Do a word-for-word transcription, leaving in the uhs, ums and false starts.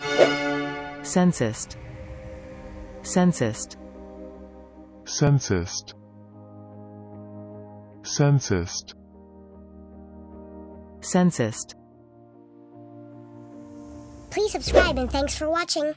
Censist. Censist. Censist. Censist. Censist. Please subscribe and thanks for watching.